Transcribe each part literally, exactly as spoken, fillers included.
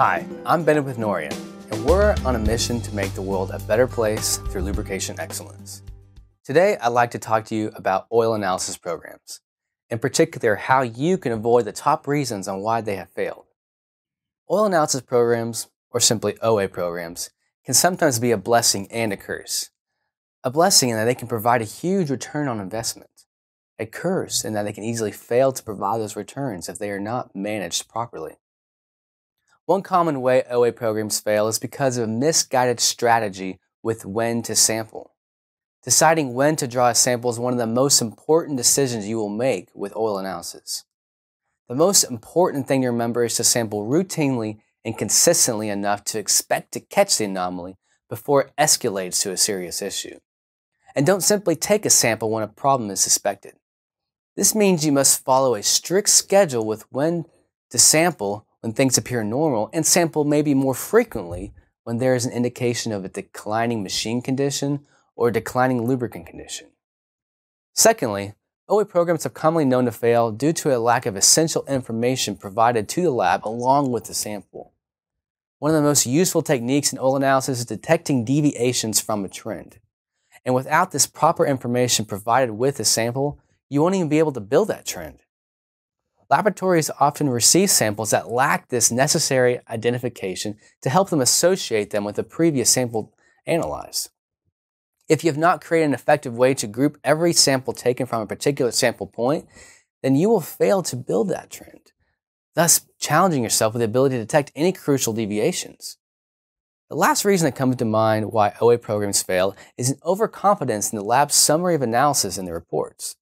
Hi, I'm Bennett with Noria, and we're on a mission to make the world a better place through lubrication excellence. Today, I'd like to talk to you about oil analysis programs, in particular how you can avoid the top reasons on why they have failed. Oil analysis programs, or simply O A programs, can sometimes be a blessing and a curse. A blessing in that they can provide a huge return on investment. A curse in that they can easily fail to provide those returns if they are not managed properly. One common way O A programs fail is because of a misguided strategy with when to sample. Deciding when to draw a sample is one of the most important decisions you will make with oil analysis. The most important thing to remember is to sample routinely and consistently enough to expect to catch the anomaly before it escalates to a serious issue. And don't simply take a sample when a problem is suspected. This means you must follow a strict schedule with when to sample when things appear normal, and sample maybe more frequently when there is an indication of a declining machine condition or declining lubricant condition. Secondly, O A programs are commonly known to fail due to a lack of essential information provided to the lab along with the sample. One of the most useful techniques in oil analysis is detecting deviations from a trend. And without this proper information provided with the sample, you won't even be able to build that trend. Laboratories often receive samples that lack this necessary identification to help them associate them with the previous sample analyzed. If you have not created an effective way to group every sample taken from a particular sample point, then you will fail to build that trend, thus challenging yourself with the ability to detect any crucial deviations. The last reason that comes to mind why O A programs fail is an overconfidence in the lab's summary of analysis in the reports.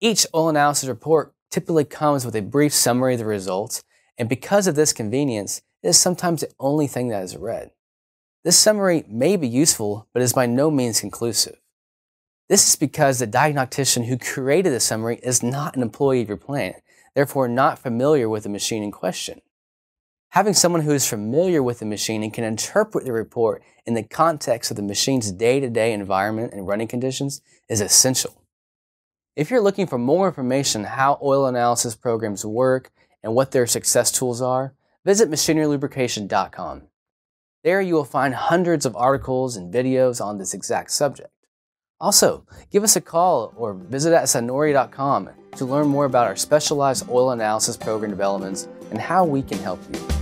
Each oil analysis report typically comes with a brief summary of the results, and because of this convenience, it is sometimes the only thing that is read. This summary may be useful, but is by no means conclusive. This is because the diagnostician who created the summary is not an employee of your plant, therefore not familiar with the machine in question. Having someone who is familiar with the machine and can interpret the report in the context of the machine's day-to-day environment and running conditions is essential. If you're looking for more information on how oil analysis programs work and what their success tools are, visit Machinery Lubrication dot com. There you will find hundreds of articles and videos on this exact subject. Also, give us a call or visit us at noria dot com to learn more about our specialized oil analysis program developments and how we can help you.